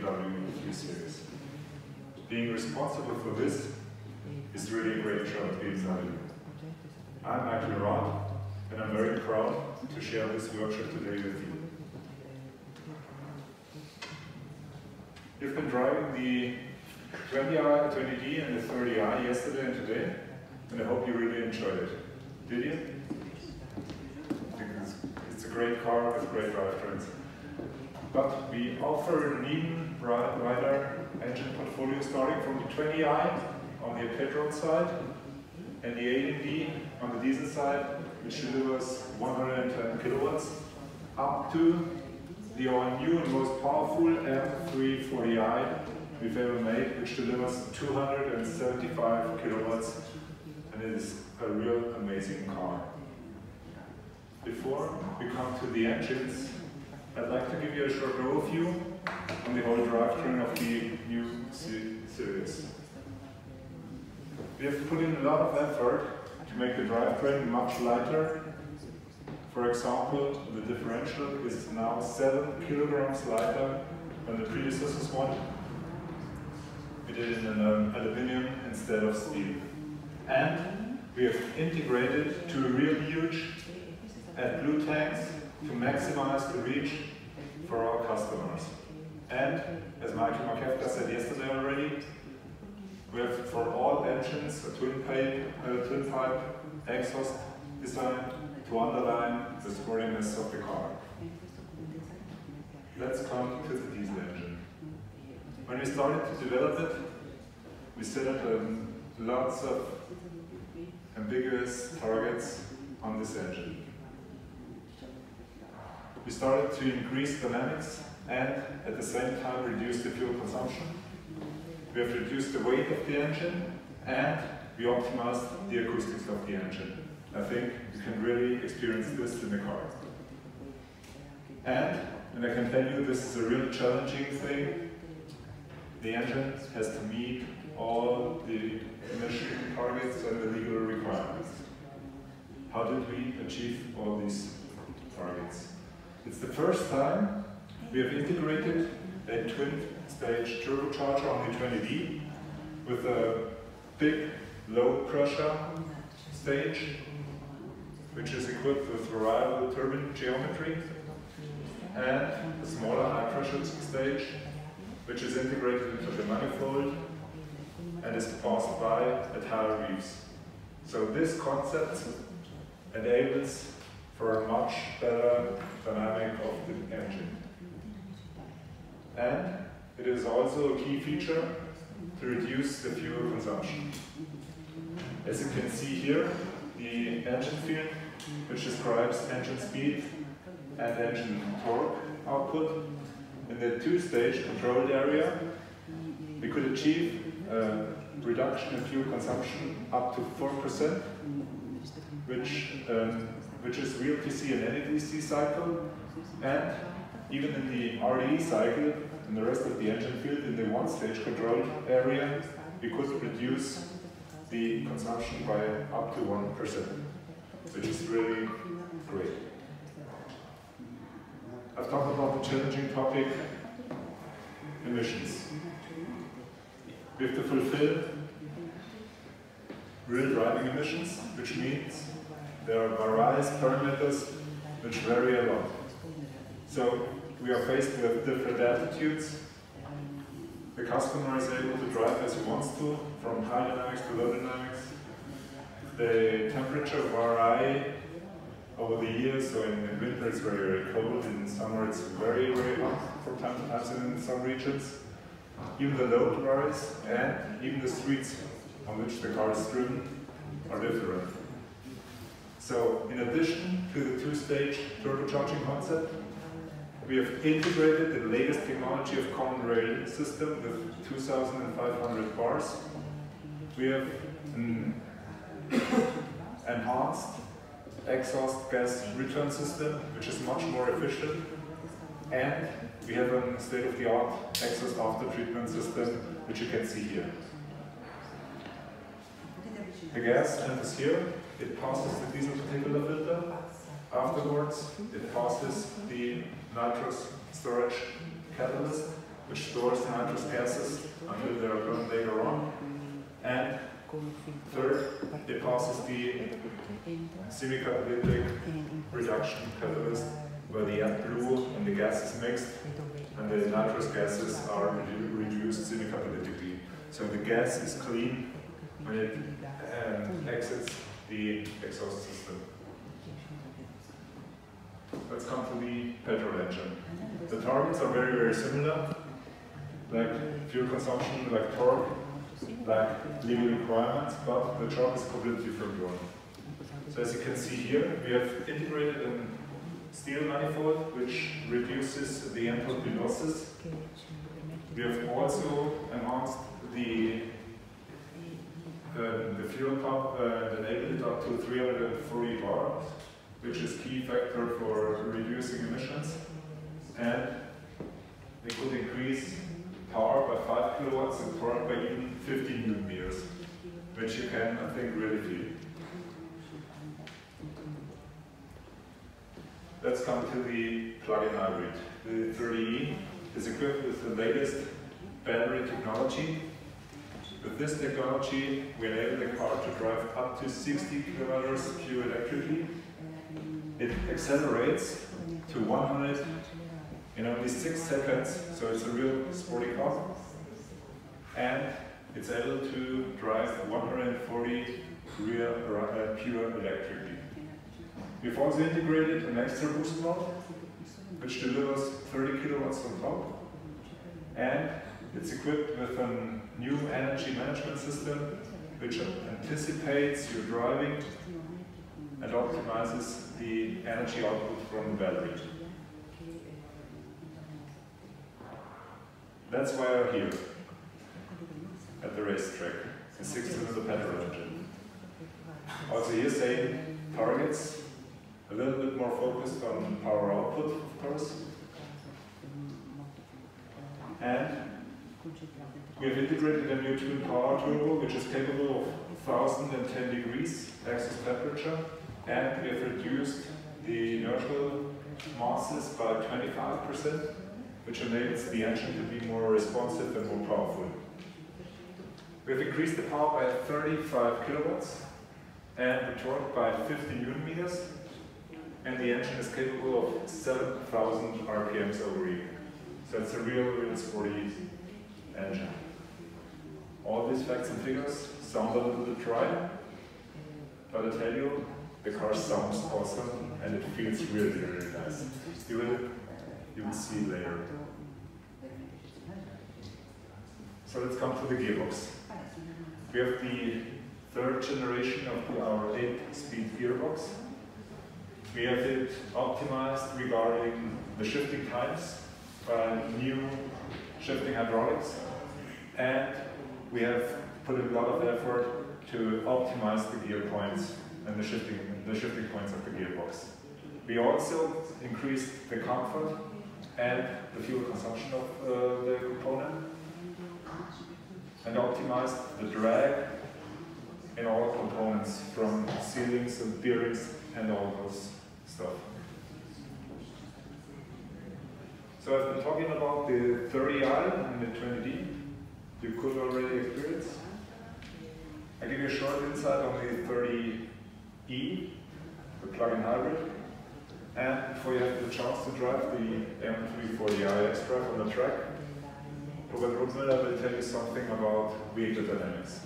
BMW 3 Series. Being responsible for this is really a great job at BMW. I'm Michael Rod, and I'm very proud to share this workshop today with you. You've been driving the 20i, 20D and the 30i yesterday and today, and I hope you really enjoyed it. Did you? Because it's a great car with great drivetrains. But we offer an even wider engine portfolio starting from the 20i on the petrol side and the 18D on the diesel side, which delivers 110 kilowatts, up to the all-new and most powerful M340i we've ever made, which delivers 275 kilowatts, and it is a real amazing car. Before we come to the engines, I'd like to give you a short overview on the whole drivetrain of the new series. We have put in a lot of effort to make the drivetrain much lighter. For example, the differential is now 7 kilograms lighter than the predecessor's one. We did it in aluminum instead of steel. And we have integrated two really huge AdBlue tanks to maximize the reach for our customers. And, as Michael Mokevka said yesterday already, we have for all engines a twin pipe exhaust design to underline the sportiness of the car. Let's come to the diesel engine. When we started to develop it, we set up lots of ambiguous targets on this engine. We started to increase dynamics and at the same time reduce the fuel consumption. We have reduced the weight of the engine and we optimized the acoustics of the engine. I think you can really experience this in the car. And I can tell you this is a real challenging thing. The engine has to meet all the emission targets and the legal requirements. How did we achieve all these targets? It's the first time we have integrated a twin-stage turbocharger on the 20D with a big low-pressure stage, which is equipped with variable turbine geometry, and a smaller high-pressure stage, which is integrated into the manifold and is passed by at higher reefs. So this concept enables for a much better dynamic of the engine. And it is also a key feature to reduce the fuel consumption. As you can see here, the engine field, which describes engine speed and engine torque output. In the two-stage controlled area, we could achieve a reduction in fuel consumption up to 4%, which is real PC and NEDC cycle, and even in the RDE cycle and the rest of the engine field in the one-stage controlled area, we could reduce the consumption by up to 1%, which is really great. I've talked about the challenging topic, emissions. We have to fulfill real driving emissions, which means there are various parameters which vary a lot. So we are faced with different attitudes. The customer is able to drive as he wants to, from high dynamics to low dynamics. The temperature varies over the years, so in winter it's very, very cold, in summer it's very, very hot from time to time in some regions. Even the load varies, and even the streets on which the car is driven are different. So, in addition to the two-stage turbocharging concept, we have integrated the latest technology of common rail system with 2,500 bars. We have enhanced exhaust gas return system, which is much more efficient, and we have a state-of-the-art exhaust after-treatment system, which you can see here. The gas enters here. It passes the diesel particulate filter. Afterwards, it passes the nitrous storage catalyst which stores the hydrostasis until they are burned later on. And third, it passes the semicatalytic reduction catalyst, where the blue and the gas is mixed and the nitrous gases are reduced semicatalytically. So the gas is clean when it exits the exhaust system. Let's come to the petrol engine. The targets are very, very similar, like fuel consumption, like torque, like legal requirements, but the job is completely different one. So as you can see here, we have integrated a steel manifold which reduces the entropy losses. We have also enhanced the fuel pump and enabled it up to 340 bar, which is key factor for reducing emissions, and they could increase power by 5 kilowatts and torque by even 15 newton meters, which you can, I think, really feel. Let's come to the plug-in hybrid. The M340i is equipped with the latest battery technology. With this technology, we enable the car to drive up to 60 kilometers pure electrically. It accelerates to 100 in only 6 seconds, so it's a real sporty car. And it's able to drive 140 rear pure electrically. We've also integrated an extra boost mode, which delivers 30 kilowatts on top. And it's equipped with a new energy management system, which anticipates your driving and optimizes the energy output from the battery. That's why we're here, at the racetrack, a 6-cylinder petrol engine. Also here, same targets, a little bit more focused on power output, of course. And we have integrated a new twin power turbo, which is capable of 1010 degrees excess temperature. And we have reduced the inertial masses by 25%, which enables the engine to be more responsive and more powerful. We have increased the power by 35 kilowatts and the torque by 50 newton meters, and the engine is capable of 7,000 RPMs over year. So it's a real, real sporty engine. All these facts and figures sound a little bit dry, but I tell you, the car sounds awesome and it feels really, really nice. You will see later. So let's come to the gearbox. We have the third generation of our 8-speed gearbox. We have it optimized regarding the shifting times by new shifting hydraulics, and we have put a lot of effort to optimize the gear points and the shifting points of the gearbox. We also increased the comfort and the fuel consumption of the component, and optimized the drag in all components, from sealings and bearings and all those stuff. So I've been talking about the 30i and the 20D. You could already experience. I give you a short insight on the 30i, the plug-in hybrid. And before you have the chance to drive the M340i X-Drive on the track, Robert Ruckmüller will tell you something about vehicle dynamics.